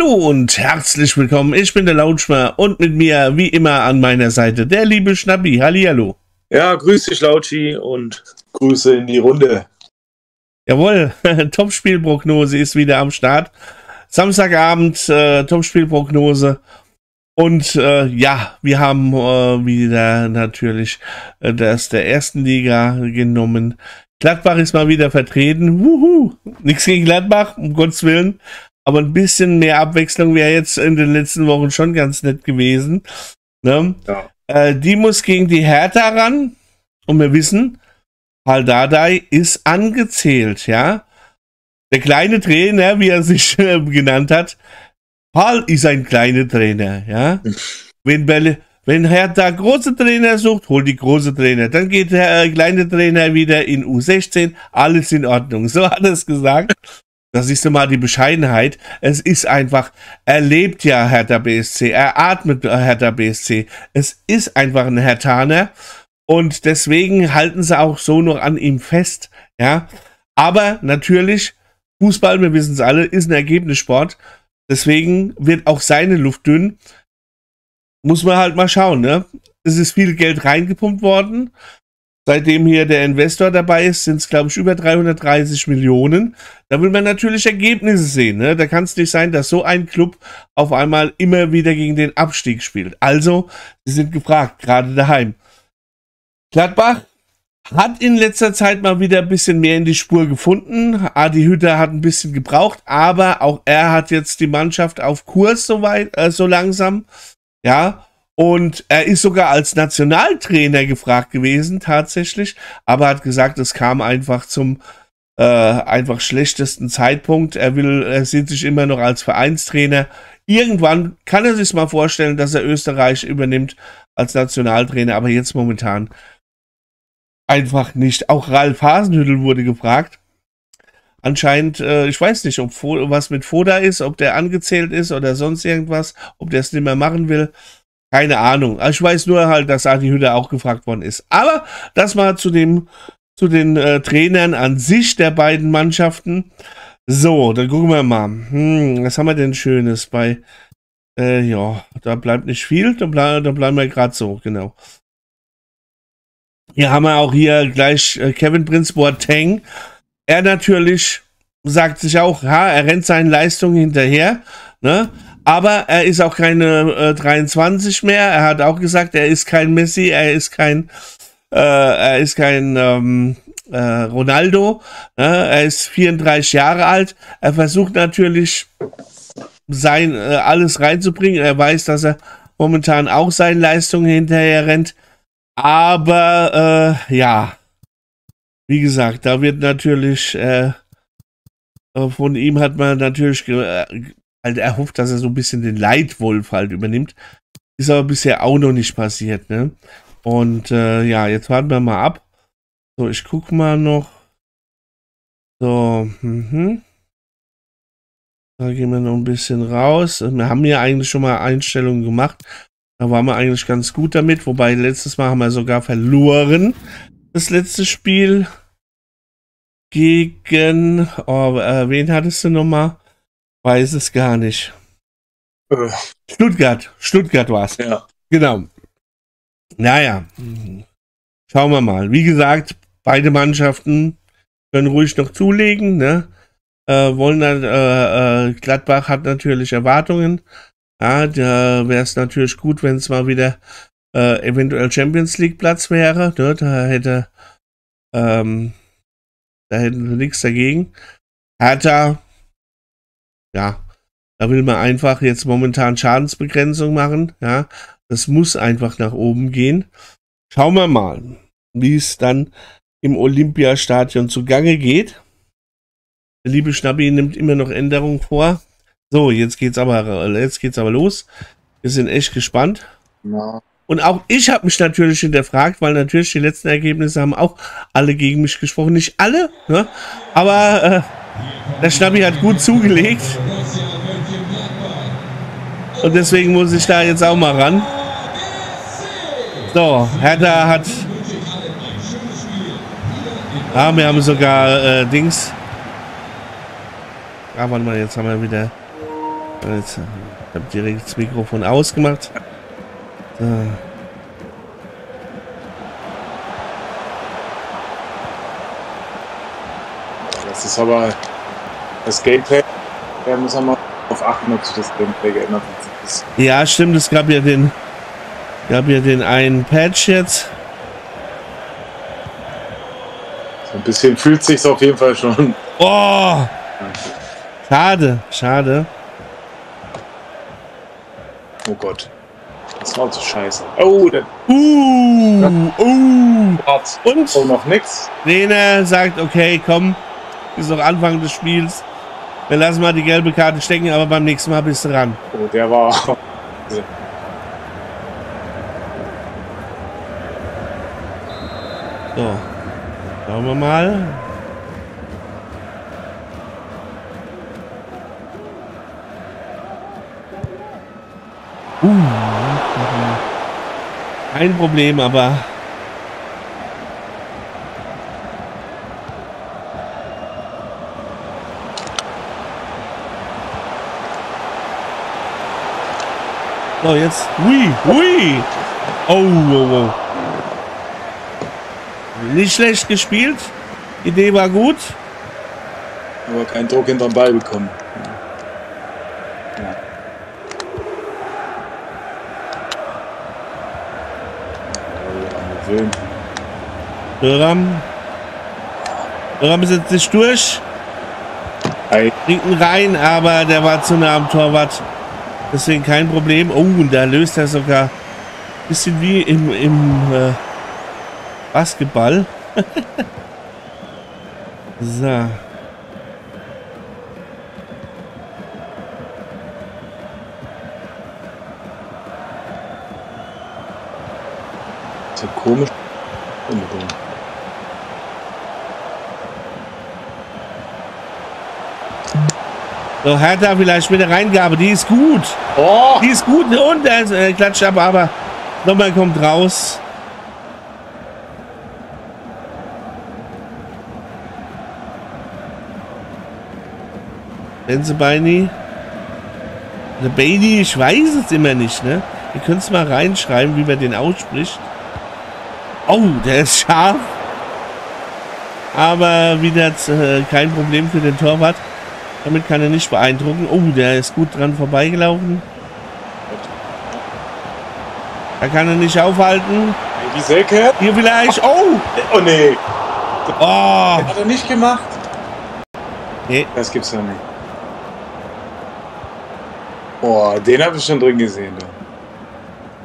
Hallo und herzlich willkommen, ich bin der Lautschmer und mit mir, wie immer, an meiner Seite der liebe Schnappi. Hallihallo. Ja, grüß dich, Lautschi, und Grüße in die Runde. Jawohl, Topspielprognose ist wieder am Start. Samstagabend, Topspielprognose. Und ja, wir haben wieder natürlich das der ersten Liga genommen. Gladbach ist mal wieder vertreten. Wuhu! Nichts gegen Gladbach, um Gottes Willen. Aber ein bisschen mehr Abwechslung wäre jetzt in den letzten Wochen schon ganz nett gewesen. Ne? Ja. Die muss gegen die Hertha ran. Und wir wissen, Pál Dárdai ist angezählt. Ja? Der kleine Trainer, wie er sich genannt hat, Pál ist ein kleiner Trainer, ja. Wenn Hertha große Trainer sucht, holt die große Trainer. Dann geht der kleine Trainer wieder in U16. Alles in Ordnung. So hat er es gesagt. Das ist nun mal die Bescheidenheit. Es ist einfach, er lebt ja Hertha BSC. Er atmet Hertha BSC. Es ist einfach ein Herthaner. Und deswegen halten sie auch so noch an ihm fest, ja. Aber natürlich, Fußball, wir wissen es alle, ist ein Ergebnissport. Deswegen wird auch seine Luft dünn. Muss man halt mal schauen, ne? Es ist viel Geld reingepumpt worden. Seitdem hier der Investor dabei ist, sind es, glaube ich, über 330 Millionen. Da will man natürlich Ergebnisse sehen, ne? Da kann es nicht sein, dass so ein Club auf einmal immer wieder gegen den Abstieg spielt. Also, sie sind gefragt, gerade daheim. Gladbach hat in letzter Zeit mal wieder ein bisschen mehr in die Spur gefunden. Adi Hütter hat ein bisschen gebraucht, aber auch er hat jetzt die Mannschaft auf Kurs so langsam. Ja, und er ist sogar als Nationaltrainer gefragt gewesen, tatsächlich, aber hat gesagt, es kam einfach zum einfach schlechtesten Zeitpunkt. Er sieht sich immer noch als Vereinstrainer. Irgendwann kann er sich mal vorstellen, dass er Österreich übernimmt als Nationaltrainer, aber jetzt momentan einfach nicht. Auch Ralph Hasenhüttl wurde gefragt. Anscheinend, ich weiß nicht, ob was mit Foda ist, ob der angezählt ist oder sonst irgendwas, ob der es nicht mehr machen will. Keine Ahnung. Ich weiß nur halt, dass Adi Hütter auch gefragt worden ist. Aber das mal zu den Trainern an sich der beiden Mannschaften. So, dann gucken wir mal. Was haben wir denn Schönes bei... ja, da bleibt nicht viel. Da bleiben wir gerade so, genau. Hier haben wir auch gleich Kevin Prinz Boateng. Er natürlich sagt sich auch, ja, er rennt seinen Leistungen hinterher, ne? Aber er ist auch keine 23 mehr. Er hat auch gesagt, er ist kein Messi, er ist kein Ronaldo, ne? Er ist 34 Jahre alt. Er versucht natürlich alles reinzubringen. Er weiß, dass er momentan auch seinen Leistungen hinterher rennt. Aber, ja, wie gesagt, da wird natürlich, von ihm hat man natürlich halt erhofft, dass er so ein bisschen den Leitwolf halt übernimmt. Ist aber bisher auch noch nicht passiert, ne? Und, ja, jetzt warten wir mal ab. So, ich guck mal noch. So, Da gehen wir noch ein bisschen raus. Wir haben hier eigentlich schon mal Einstellungen gemacht. Da waren wir eigentlich ganz gut damit, wobei letztes Mal haben wir sogar verloren. Das letzte Spiel gegen, wen hattest du nochmal? Weiß es gar nicht. Stuttgart war es. Ja. Genau. Naja, schauen wir mal. Wie gesagt, beide Mannschaften können ruhig noch zulegen, ne? Gladbach hat natürlich Erwartungen. Ja, da wäre es natürlich gut, wenn es mal wieder eventuell Champions League Platz wäre. Ne? Da hätten wir nichts dagegen. Hertha, ja, da will man einfach jetzt momentan Schadensbegrenzung machen. Ja, das muss einfach nach oben gehen. Schauen wir mal, wie es dann im Olympia Stadion zugange geht. Der liebe Schnappi nimmt immer noch Änderungen vor. So, jetzt geht's aber los. Wir sind echt gespannt. Ja. Und auch ich habe mich natürlich hinterfragt, weil natürlich die letzten Ergebnisse haben auch alle gegen mich gesprochen. Nicht alle, ne? Aber der Schnappi hat gut zugelegt. Und deswegen muss ich da jetzt auch mal ran. So, Hertha hat... Ah, wir haben sogar Dings... Ah, warte mal, jetzt haben wir wieder... Jetzt habe ich direkt das Mikrofon ausgemacht. So. Das ist aber das Gameplay. Da muss man mal auf 98 das Gameplay geändert ist. Ja, stimmt. Es gab ja den einen Patch jetzt. So ein bisschen fühlt sich's auf jeden Fall schon. Oh! Schade, schade. Oh Gott. Das war so scheiße. Oh, der. Und? Oh, noch nix. Trainer sagt, okay, komm. Ist noch Anfang des Spiels. Wir lassen mal die gelbe Karte stecken, aber beim nächsten Mal bist du ran. Oh, der war. So. Schauen wir mal. Kein Problem, aber so, jetzt. Hui, hui. Oh, oh, oh. Nicht schlecht gespielt. Idee war gut. Aber keinen Druck hinterm Ball bekommen. Dürram ist jetzt nicht durch. Linken rein, aber der war zu nah am Torwart. Deswegen kein Problem. Oh, und da löst er sogar ein bisschen wie im Basketball. So. Komisch. So, Hertha vielleicht mit der Reingabe. Die ist gut. Oh. Die ist gut. Und er klatscht ab, aber nochmal kommt raus. Benzebeini. The Baby, ich weiß es immer nicht, ne? Ihr könnt es mal reinschreiben, wie man den ausspricht. Oh, der ist scharf. Aber wieder kein Problem für den Torwart. Damit kann er nicht beeindrucken. Oh, der ist gut dran vorbeigelaufen. Da kann er nicht aufhalten. Die Selke. Hier vielleicht. Oh! Oh, nee. Oh. Hat er nicht gemacht. Nee. Das gibt's ja nicht. Oh, den habe ich schon drin gesehen.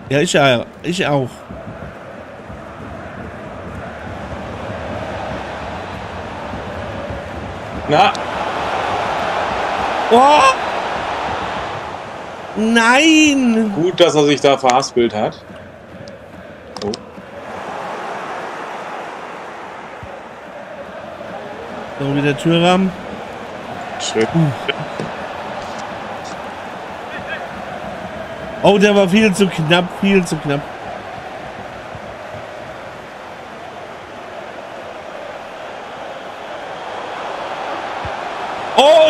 Ja, ich auch. Na. Oh. Nein. Gut, dass er sich da verhaspelt hat. Oh. So, wieder Türrahmen. Schön. Oh, der war viel zu knapp, viel zu knapp.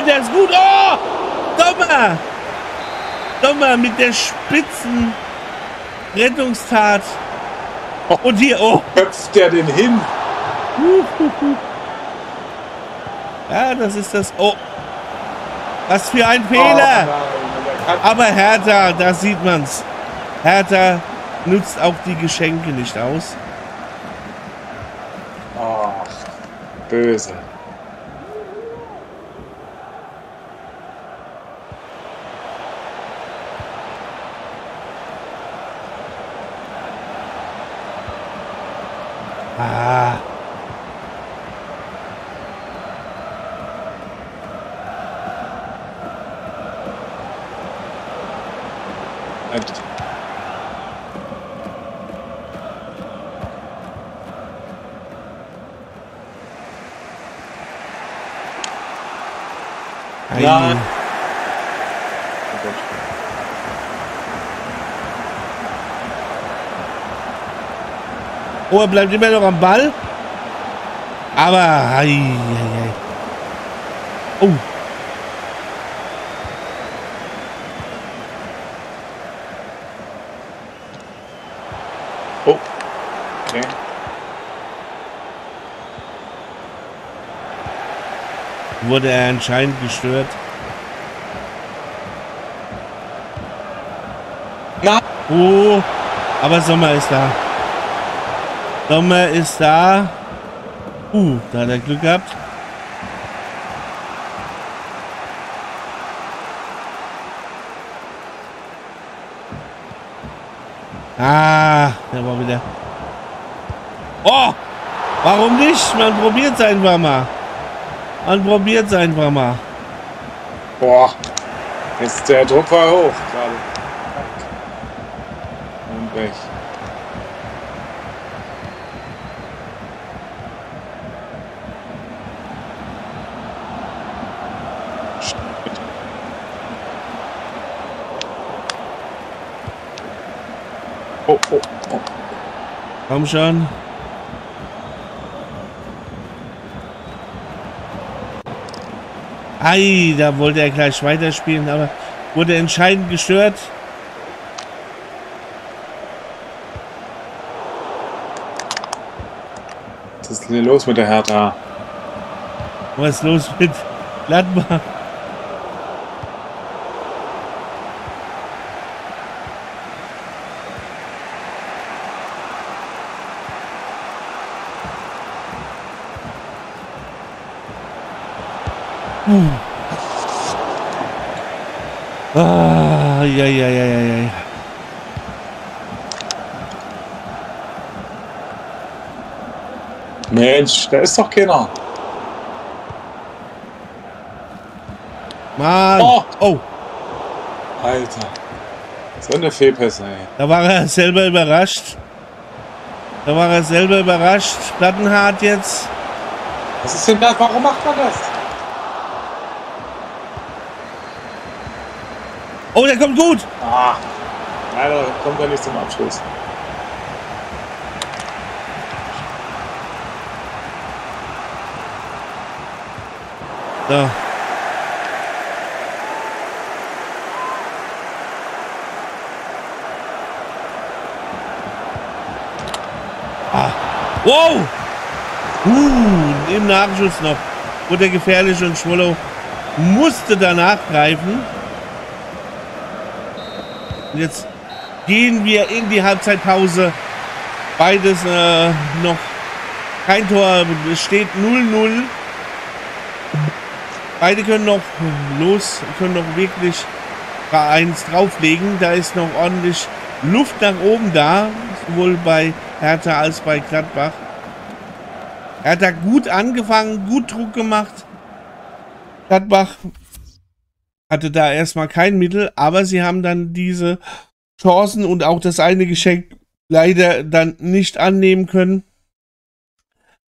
Der ist gut. Oh! Dommer! Dommer mit der spitzen Rettungstat. Und hier, oh! Köpft der den hin? Ja, das ist das. Oh! Was für ein Fehler! Aber Hertha, da sieht man's. Hertha nutzt auch die Geschenke nicht aus. Oh, böse. Ah. Nein. Oh, er bleibt immer noch am Ball. Aber. Ei, ei, ei. Oh. Boateng. Wurde er anscheinend gestört. Na. Oh, aber Sommer ist da. Sommer ist da. Da hat er Glück gehabt. Ah, der war wieder. Oh, warum nicht? Man probiert es einfach mal. Boah, jetzt der Druck war hoch gerade. Und weg. Oh, oh, oh. Komm schon. Ei, da wollte er gleich weiterspielen, aber wurde entscheidend gestört. Was ist denn los mit der Hertha? Was ist los mit Gladbach? Ja. Mensch, da ist doch keiner. Mann. Oh. Oh. Alter. So eine Fehlpässe, ey. Da war er selber überrascht. Plattenhart jetzt. Was ist denn da? Warum macht man das? Oh, der kommt gut! Ah, leider kommt er nicht zum Abschluss. Da. Ah. Wow! Im Nachschuss noch. Wurde gefährlich und Strollo musste danach greifen. Und jetzt gehen wir in die Halbzeitpause. Beides noch kein Tor. Es steht 0-0. Beide können noch los, können noch wirklich bei 1 drauflegen. Da ist noch ordentlich Luft nach oben da. Sowohl bei Hertha als bei Gladbach. Hertha gut angefangen, gut Druck gemacht. Gladbach hatte da erstmal kein Mittel, aber sie haben dann diese Chancen und auch das eine Geschenk leider dann nicht annehmen können.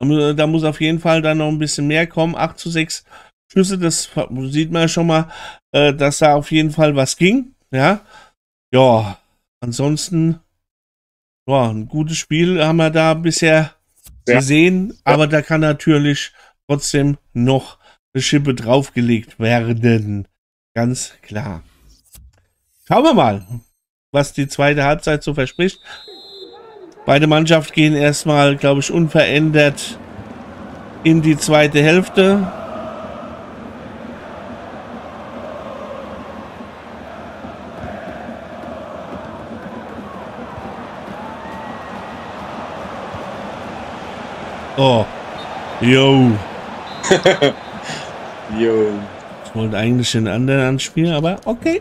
Da muss auf jeden Fall dann noch ein bisschen mehr kommen. 8:6 Schüsse, das sieht man ja schon mal, dass da auf jeden Fall was ging. Ja, ansonsten ja, ein gutes Spiel haben wir da bisher gesehen, aber da kann natürlich trotzdem noch eine Schippe draufgelegt werden. Ganz klar. Schauen wir mal, was die zweite Halbzeit so verspricht. Beide Mannschaften gehen erstmal, glaube ich, unverändert in die zweite Hälfte. Oh. Yo. Yo. Wollte eigentlich den anderen anspielen, aber okay.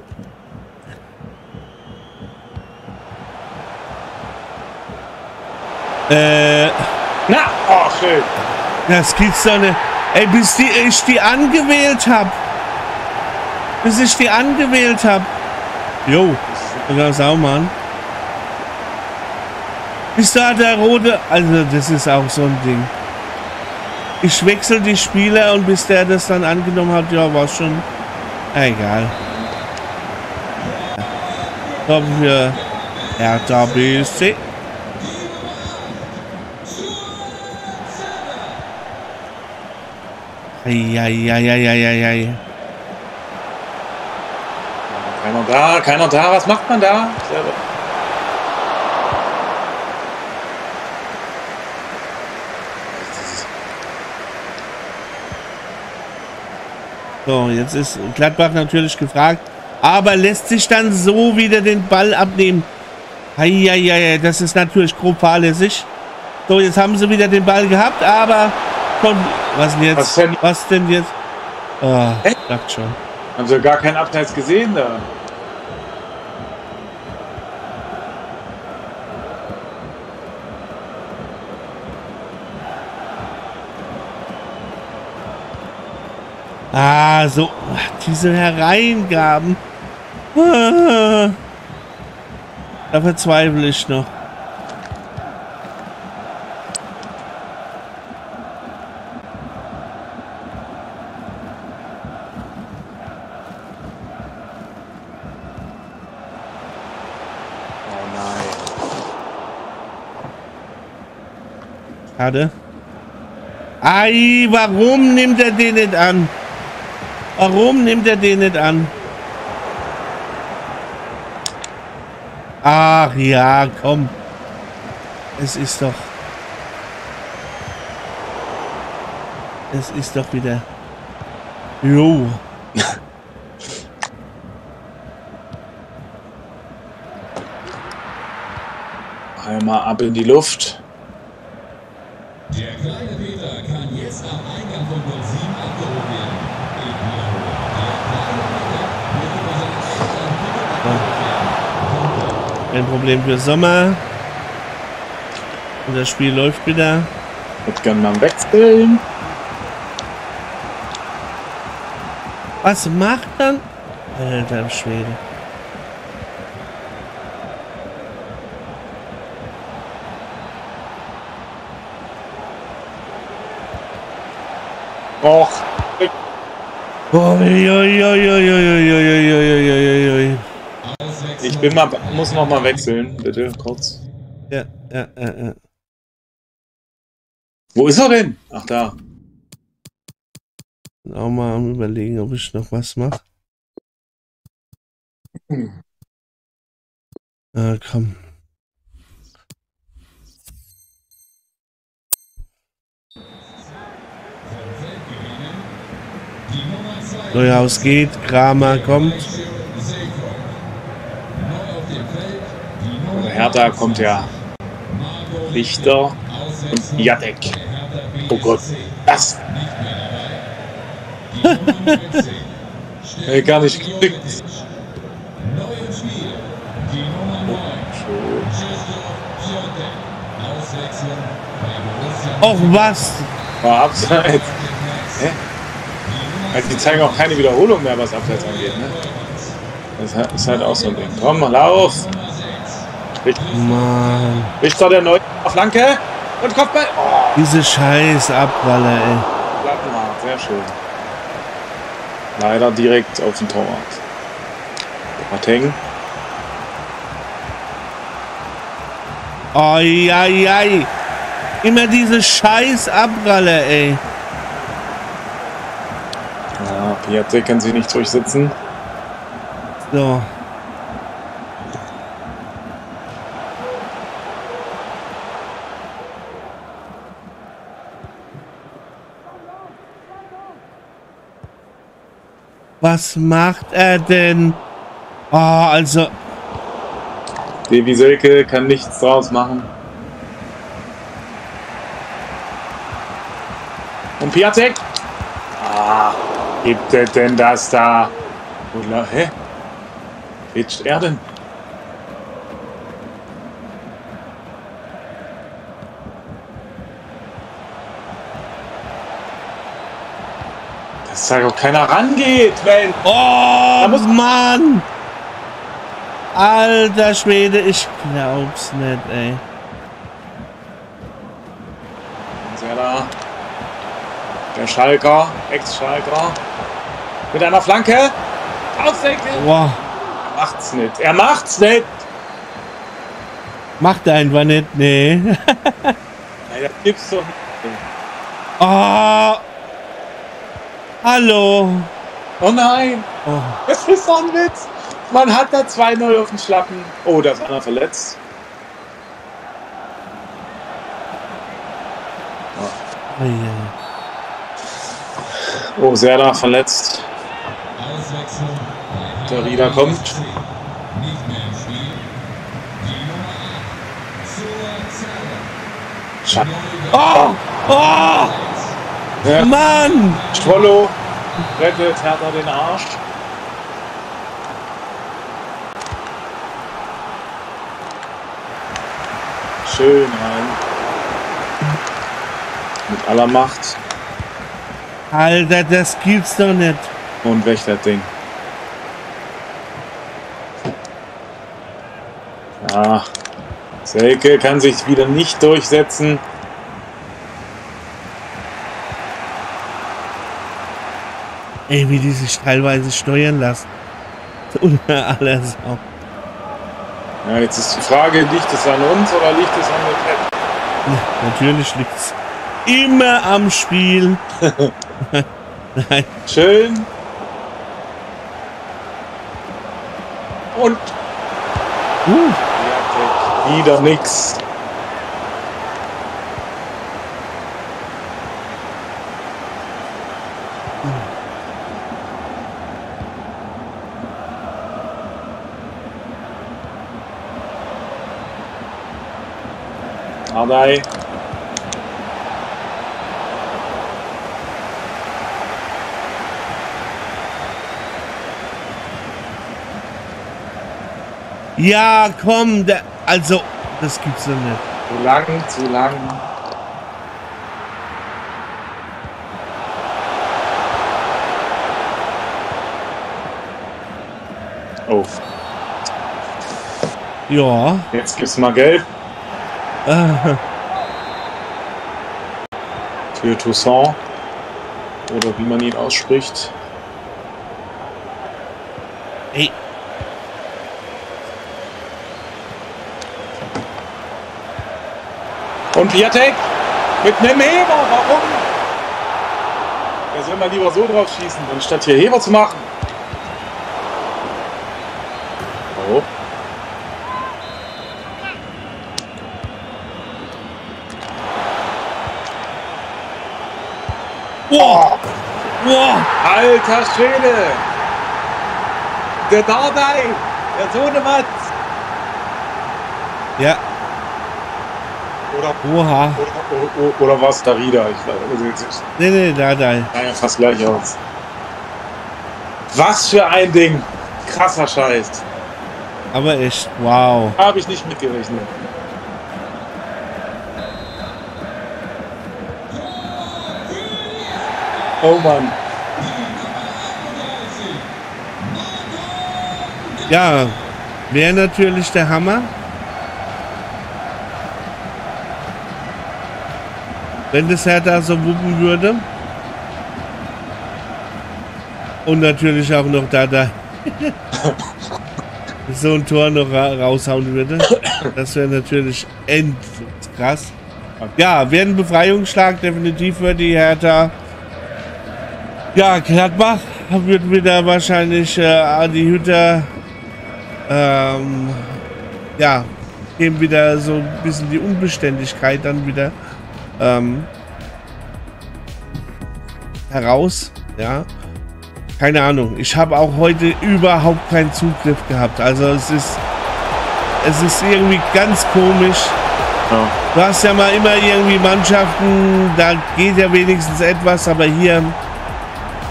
Na, oh, schön. Das gibt's doch nicht. Ey, bis ich die angewählt habe. Jo, sogar Saumann. Bis da der Rote. Also, das ist auch so ein Ding. Ich wechsle die Spieler und bis der das dann angenommen hat, ja, war schon egal. Kommen wir Hertha BSC. Eieieiei. Keiner da, was macht man da? Selber. So, jetzt ist Gladbach natürlich gefragt, aber lässt sich dann so wieder den Ball abnehmen. Eieiei, das ist natürlich grob fahrlässig. So, jetzt haben sie wieder den Ball gehabt, aber komm, was denn jetzt? Was denn jetzt? Ah, sagt schon. Haben sie gar keinen Abseits gesehen da. Ah, so, diese Hereingaben. Ah, da verzweifle ich noch. Schade. Ei, warum nimmt er den nicht an? Warum nimmt er den nicht an? Ach ja, komm. Es ist doch... Es ist doch wieder... Jo. Einmal ab in die Luft. Der kleine Peter kann jetzt am Eingang von Gold 7 abgehoben werden. Ein Problem für Sommer. Und das Spiel läuft wieder. Jetzt kann man wechseln. Was macht dann? Alter Schwede. Och. Ich bin mal, muss noch mal wechseln, bitte, kurz. Ja. Wo ist er denn? Ach, da. Ich bin auch mal am Überlegen, ob ich noch was mache. Ah, komm. Neuhaus geht, Kramer kommt. Hertha kommt ja Richter und Jadeck. Oh Gott, das! Gar nicht geklickt. Och was! War abseits. Hä? Also die zeigen auch keine Wiederholung mehr, was abseits angeht, ne? Das ist halt auch so ein Ding. Komm, lauf! Richter der neue Flanke und Kopfball. Oh. Diese scheiß Abpraller, ey. Plattenhart, sehr schön. Leider direkt auf den Torwart. Boateng. Ai, ai, ai. Immer diese scheiß Abpraller, ey. Ja, Piatek kann sich nicht durchsetzen. So. Was macht er denn? Oh, also... Deviselke kann nichts draus machen. Und Piatek? Ah, gibt er denn das da? Oder, hä? Pitcht er denn? Dass da auch keiner rangeht, wenn. Oh, Mann! Alter Schwede, ich glaub's nicht, ey. Der Schalker, Ex-Schalker. Mit einer Flanke. Aufsenken! Wow. Er macht's nicht. Er macht's nicht! Macht er einfach nicht, nee. Nein, das gibt's doch nicht. Oh! Hallo! Oh nein! Oh. Das ist doch ein Witz! Man hat da 2-0 auf den Schlappen. Oh, da ist einer verletzt. Oh, oh, Serda verletzt. Der Rieder kommt. Schatten. Oh! Oh! Ja. Mann! Strollo rettet Hertha den Arsch. Schön rein. Mit aller Macht. Alter, das gibt's doch nicht. Und weg das Ding. Ja. Selke kann sich wieder nicht durchsetzen. Ey, wie die sich teilweise steuern lassen. Oder alles auch. Ja, jetzt ist die Frage, liegt es an uns oder liegt es an der Kette? Ja, natürlich liegt es immer am Spiel. Nein. Schön. Und Piatek, wieder nix. Dárdai. Ja, komm, der, also, das gibt's ja nicht. Zu lang, zu lang. Oh. Ja. Jetzt gibt's mal Gelb. Für Toussaint. Oder wie man ihn ausspricht. Ey. Und Piatek mit einem Heber. Warum? Da soll man lieber so drauf schießen, anstatt hier Heber zu machen. Oh. Wow. Wow. Alter Schwede! Der Dárdai! Der Sohnematz! Ja. Oder, oha. Oder war es der Rieder? Ich weiß nicht. Nee, nee, Dárdai. Naja, fast gleich aus. Was für ein Ding! Krasser Scheiß! Aber echt, wow. Habe ich nicht mitgerechnet. Oh Mann. Ja, wäre natürlich der Hammer. Wenn das Hertha so wuppen würde. Und natürlich auch noch Dárdai. So ein Tor noch raushauen würde. Das wäre natürlich endlos krass. Ja, wäre ein Befreiungsschlag definitiv für die Hertha. Ja, Gladbach wird wieder wahrscheinlich Adi Hütter, ja, eben wieder so ein bisschen die Unbeständigkeit dann wieder heraus, ja. Keine Ahnung, ich habe auch heute überhaupt keinen Zugriff gehabt, also es ist irgendwie ganz komisch. Ja. Du hast ja mal immer irgendwie Mannschaften, da geht ja wenigstens etwas, aber hier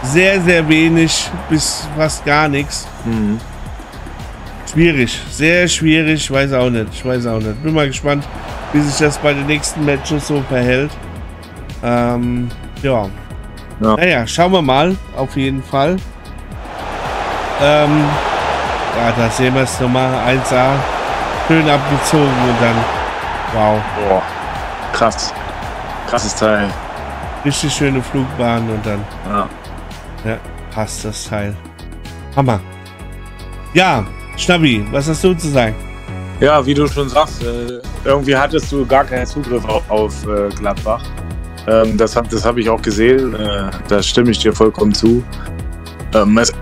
sehr, sehr wenig bis fast gar nichts. Mhm. Schwierig, sehr schwierig, weiß auch nicht, ich weiß auch nicht. Bin mal gespannt, wie sich das bei den nächsten Matches so verhält. Ja. Ja. Naja, schauen wir mal, auf jeden Fall. Ja, da sehen wir es nochmal, 1A, schön abgezogen und dann, wow. Boah, krass, krasses Teil. Richtig schöne Flugbahn und dann. Ja. Ja, passt das Teil. Hammer. Ja, Schnabi, was hast du zu sagen? Ja, wie du schon sagst, irgendwie hattest du gar keinen Zugriff auf Gladbach. Das habe ich auch gesehen, da stimme ich dir vollkommen zu.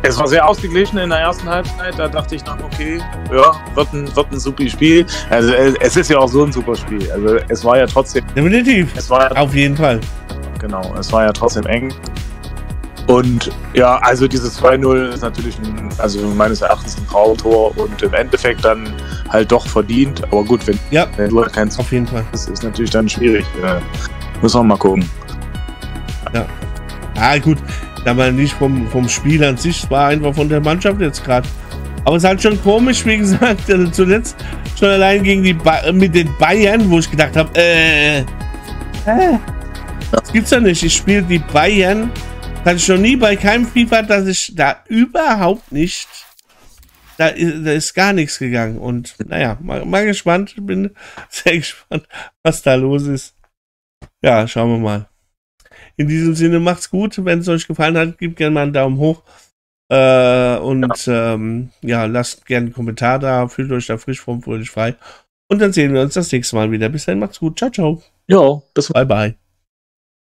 Es war sehr ausgeglichen in der ersten Halbzeit, da dachte ich noch, okay, ja, wird ein super Spiel. Also es ist ja auch so ein super Spiel, also es war ja trotzdem... Definitiv, es war ja, auf jeden Fall. Genau, es war ja trotzdem eng. Und ja, also dieses 2-0 ist natürlich meines Erachtens ein Traumtor und im Endeffekt dann halt doch verdient. Aber gut, wenn du halt keinen auf jeden Fall, das ist natürlich dann schwierig. Muss auch mal gucken. Ja, gut, aber nicht vom Spiel an sich, es war einfach von der Mannschaft jetzt gerade. Aber es ist halt schon komisch, wie gesagt, also zuletzt schon allein gegen mit den Bayern, wo ich gedacht habe, das gibt's ja nicht. Ich spiele die Bayern, hatte ich noch nie bei keinem FIFA, dass ich da überhaupt nicht, da ist gar nichts gegangen. Und naja, mal gespannt, ich bin sehr gespannt, was da los ist. Ja, schauen wir mal. In diesem Sinne, macht's gut. Wenn es euch gefallen hat, gebt gerne mal einen Daumen hoch. Lasst gerne einen Kommentar da, fühlt euch da frisch, fröhlich, frei. Und dann sehen wir uns das nächste Mal wieder. Bis dann, macht's gut. Ciao, ciao. Jo, bis bye, bye.